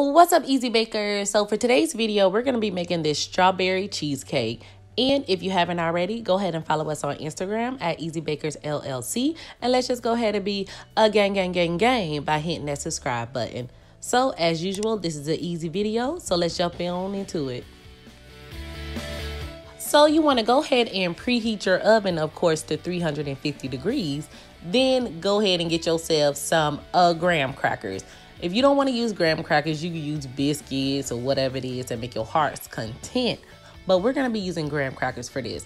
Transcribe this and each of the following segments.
What's up, Easy Bakers? So for today's video, we're going to be making this strawberry cheesecake. And if you haven't already, go ahead and follow us on Instagram at Easy Bakers LLC. And let's just go ahead and be a gang by hitting that subscribe button. So as usual, this is an easy video, so let's jump on into it. So you want to go ahead and preheat your oven, of course, to 350 degrees. Then go ahead and get yourself some graham crackers. If you don't want to use graham crackers, you can use biscuits or whatever it is that make your heart's content. But we're going to be using graham crackers for this.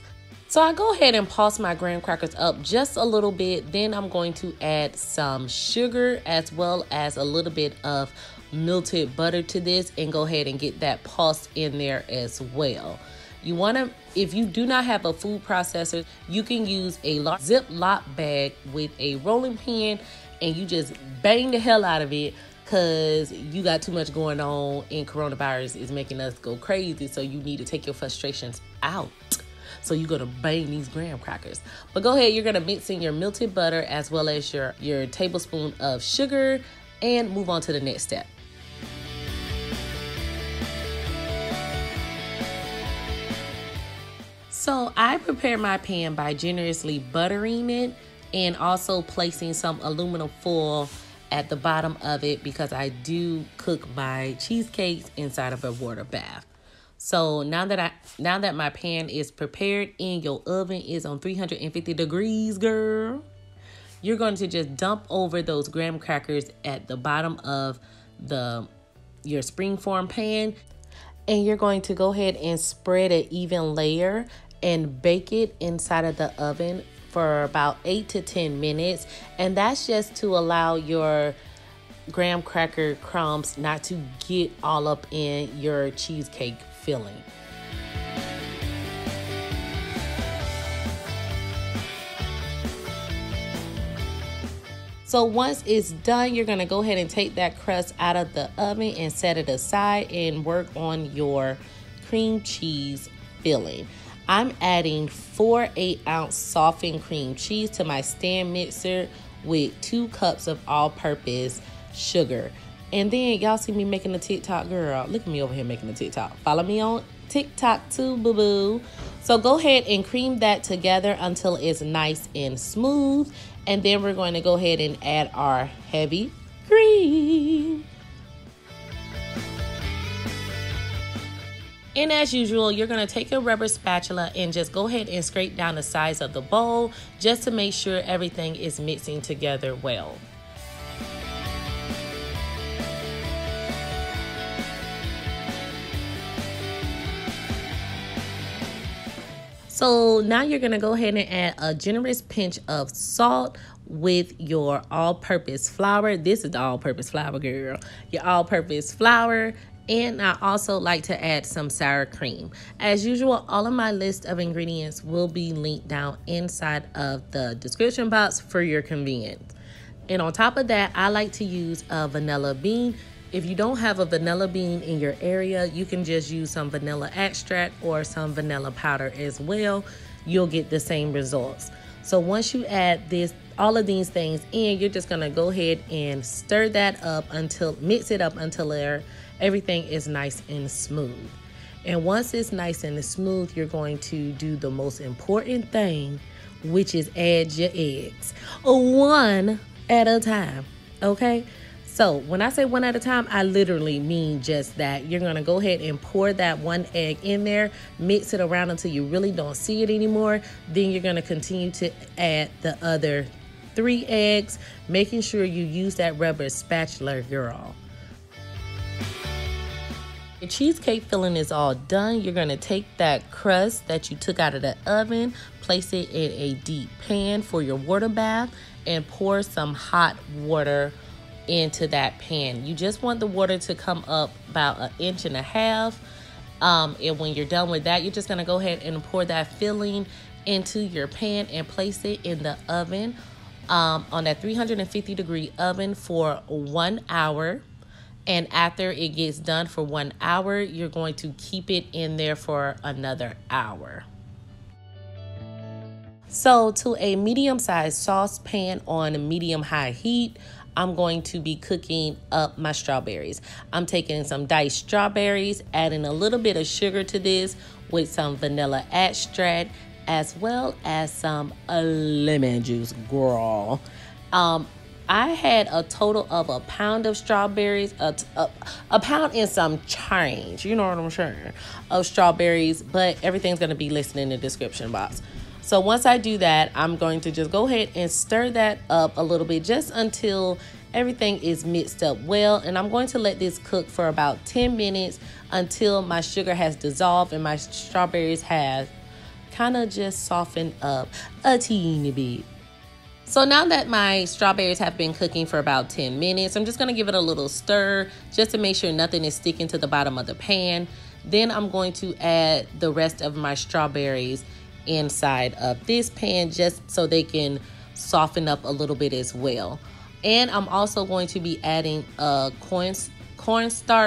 So I go ahead and pulse my graham crackers up just a little bit. Then I'm going to add some sugar as well as a little bit of melted butter to this and go ahead and get that pulsed in there as well. You want to, if you do not have a food processor, you can use a Ziploc bag with a rolling pin and you just bang the hell out of it because you got too much going on and coronavirus is making us go crazy. So you need to take your frustrations out. So you're going to bang these graham crackers. But go ahead, you're going to mix in your melted butter as well as your tablespoon of sugar and move on to the next step. So I prepare my pan by generously buttering it and also placing some aluminum foil at the bottom of it because I do cook my cheesecakes inside of a water bath. So now that my pan is prepared and your oven is on 350 degrees, girl, you're going to just dump over those graham crackers at the bottom of your springform pan. And you're going to go ahead and spread an even layer and bake it inside of the oven for about 8 to 10 minutes. And that's just to allow your graham cracker crumbs not to get all up in your cheesecake filling. So once it's done, you're gonna go ahead and take that crust out of the oven and set it aside and work on your cream cheese filling. I'm adding 4 8-ounce softened cream cheese to my stand mixer with 2 cups of all-purpose sugar. And then y'all see me making a TikTok, girl. Look at me over here making a TikTok. Follow me on TikTok too, boo-boo. So go ahead and cream that together until it's nice and smooth. And then we're going to go ahead and add our heavy cream. And as usual, you're going to take a rubber spatula and just go ahead and scrape down the sides of the bowl just to make sure everything is mixing together well. So now you're gonna go ahead and add a generous pinch of salt with your all-purpose flour. This is the all-purpose flour, girl. Your all-purpose flour. And I also like to add some sour cream. As usual, all of my list of ingredients will be linked down inside of the description box for your convenience. And on top of that, I like to use a vanilla bean. If you don't have a vanilla bean in your area, you can just use some vanilla extract or some vanilla powder as well. You'll get the same results. So once you add all of these things in, you're just gonna go ahead and stir that up mix it up until everything is nice and smooth. And once it's nice and smooth, you're going to do the most important thing, which is add your eggs, one at a time, okay? So when I say one at a time, I literally mean just that. You're gonna go ahead and pour that one egg in there, mix it around until you really don't see it anymore. Then you're gonna continue to add the other 3 eggs, making sure you use that rubber spatula, girl. Your cheesecake filling is all done. You're gonna take that crust that you took out of the oven, place it in a deep pan for your water bath, and pour some hot water into that pan. You just want the water to come up about 1.5 inches. And when you're done with that, you're just gonna go ahead and pour that filling into your pan and place it in the oven on that 350 degree oven for 1 hour. And after it gets done for 1 hour, you're going to keep it in there for another hour. So to a medium-sized saucepan on medium-high heat, I'm going to be cooking up my strawberries. I'm taking some diced strawberries, adding a little bit of sugar to this with some vanilla extract, as well as some lemon juice, girl. I had a total of a pound of strawberries, a pound and some change, you know what I'm saying, of strawberries, but everything's going to be listed in the description box. So once I do that, I'm going to just go ahead and stir that up a little bit just until everything is mixed up well. And I'm going to let this cook for about 10 minutes until my sugar has dissolved and my strawberries have kind of just softened up a teeny bit. So now that my strawberries have been cooking for about 10 minutes, I'm just going to give it a little stir just to make sure nothing is sticking to the bottom of the pan. Then I'm going to add the rest of my strawberries inside of this pan just so they can soften up a little bit as well. And I'm also going to be adding a cornstarch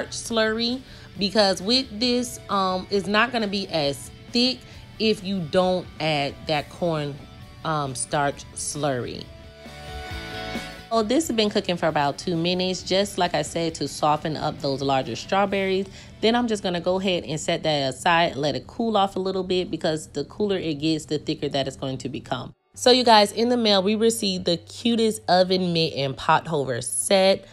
slurry, because with this, it's not going to be as thick if you don't add that cornstarch slurry. So this has been cooking for about 2 minutes, just like I said, to soften up those larger strawberries. Then I'm just going to go ahead and set that aside, let it cool off a little bit, because the cooler it gets, the thicker that it's going to become. So you guys, in the mail we received the cutest oven mitt and pot holder set.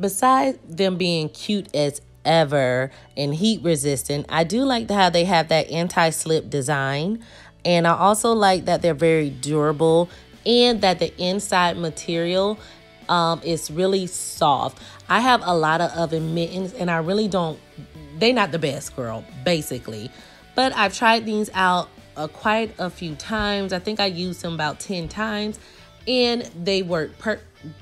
Besides them being cute as ever and heat resistant, I do like how they have that anti-slip design. And I also like that they're very durable and that the inside material is really soft. I have a lot of oven mittens and I really don't, they're not the best, girl, basically. But I've tried these out quite a few times. I think I used them about 10 times and they work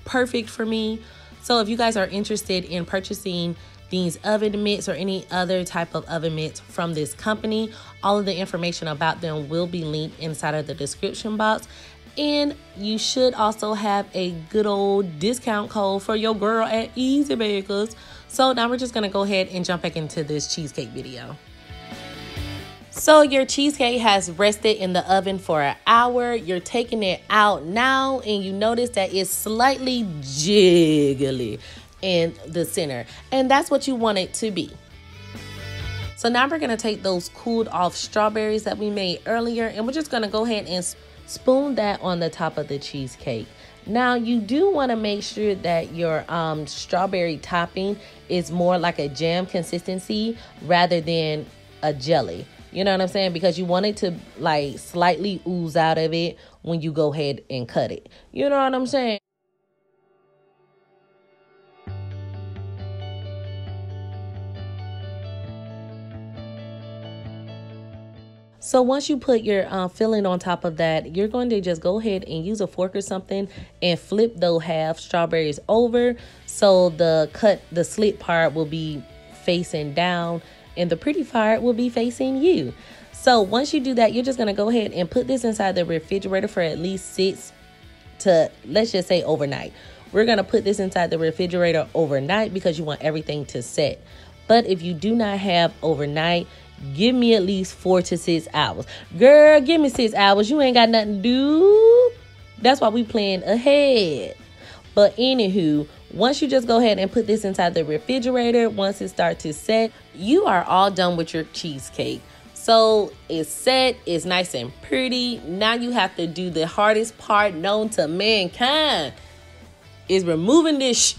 perfect for me. So if you guys are interested in purchasing these oven mitts or any other type of oven mitts from this company, all of the information about them will be linked inside of the description box. And you should also have a good old discount code for your girl at Easy Bakers. So now we're just going to go ahead and jump back into this cheesecake video. So your cheesecake has rested in the oven for an hour. You're taking it out now and you notice that it's slightly jiggly in the center, and that's what you want it to be. So now we're going to take those cooled off strawberries that we made earlier and we're just going to go ahead and spoon that on the top of the cheesecake. Now you do want to make sure that your strawberry topping is more like a jam consistency rather than a jelly, you know what I'm saying, because you want it to like slightly ooze out of it when you go ahead and cut it, you know what I'm saying. So once you put your filling on top of that, you're going to just go ahead and use a fork or something and flip those half strawberries over so the slit part will be facing down and the pretty part will be facing you. So once you do that, you're just going to go ahead and put this inside the refrigerator for at least 6 to, let's just say, overnight. We're going to put this inside the refrigerator overnight because you want everything to set. But if you do not have overnight, give me at least 4 to 6 hours. Girl, give me 6 hours. You ain't got nothing to do. That's why we plan ahead. But anywho, once you just go ahead and put this inside the refrigerator, once it starts to set, you are all done with your cheesecake. So it's set, it's nice and pretty. Now you have to do the hardest part known to mankind, is removing this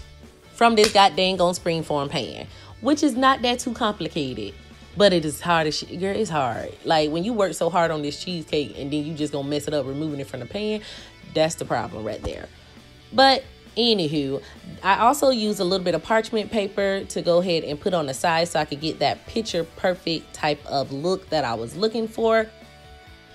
from this goddamn springform pan, which is not that too complicated. But it is hard as shit. Girl, it's hard. Like, when you work so hard on this cheesecake and then you just gonna mess it up removing it from the pan, that's the problem right there. But anywho, I also used a little bit of parchment paper to go ahead and put on the side so I could get that picture perfect type of look that I was looking for.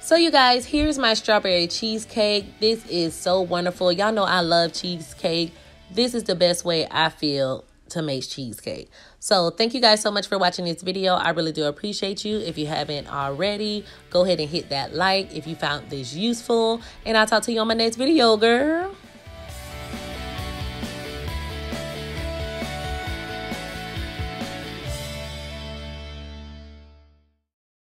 So you guys, here's my strawberry cheesecake. This is so wonderful. Y'all know I love cheesecake. This is the best way I feel to make cheesecake. So thank you guys so much for watching this video. I really do appreciate you. If you haven't already, go ahead and hit that like if you found this useful, and I'll talk to you on my next video, girl.